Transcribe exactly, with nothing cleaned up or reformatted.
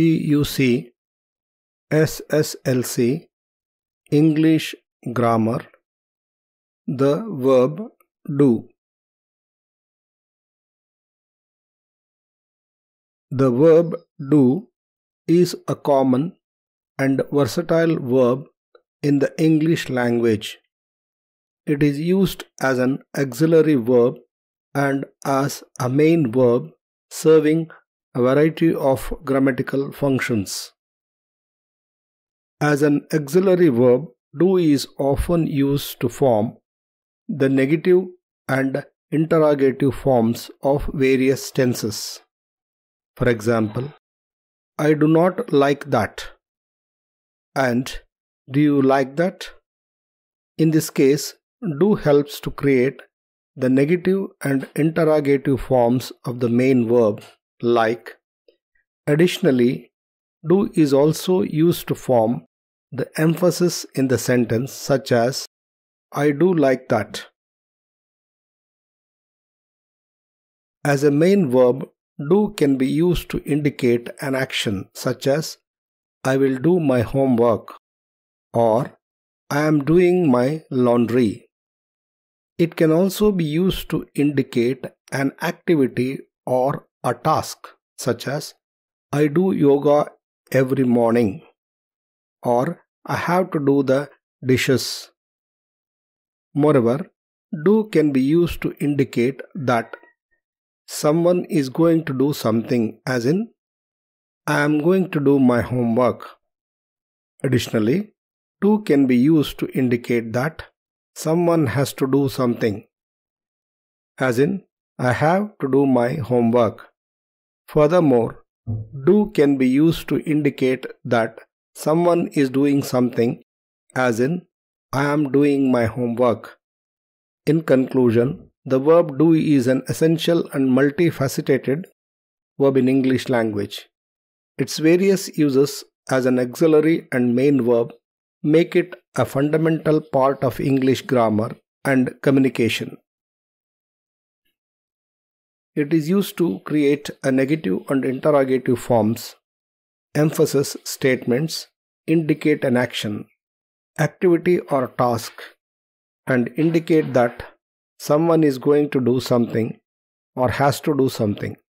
P U C, S S L C, English grammar, the verb do. The verb do is a common and versatile verb in the English language. It is used as an auxiliary verb and as a main verb, serving a variety of grammatical functions. As an auxiliary verb, do is often used to form the negative and interrogative forms of various tenses. For example, I do not like that, and do you like that? In this case, do helps to create the negative and interrogative forms of the main verb like. Additionally, do is also used to form the emphasis in the sentence, such as I do like that. As a main verb, do can be used to indicate an action, such as I will do my homework or I am doing my laundry. It can also be used to indicate an activity or a task, such as I do yoga every morning or I have to do the dishes. Moreover, do can be used to indicate that someone is going to do something, as in I am going to do my homework. Additionally, do can be used to indicate that someone has to do something, as in, I have to do my homework. Furthermore, do can be used to indicate that someone is doing something, as in, I am doing my homework. In conclusion, the verb do is an essential and multifaceted verb in English language. Its various uses as an auxiliary and main verb make it a fundamental part of English grammar and communication. It is used to create a negative and interrogative forms, emphasis statements, indicate an action, activity or task, and indicate that someone is going to do something or has to do something.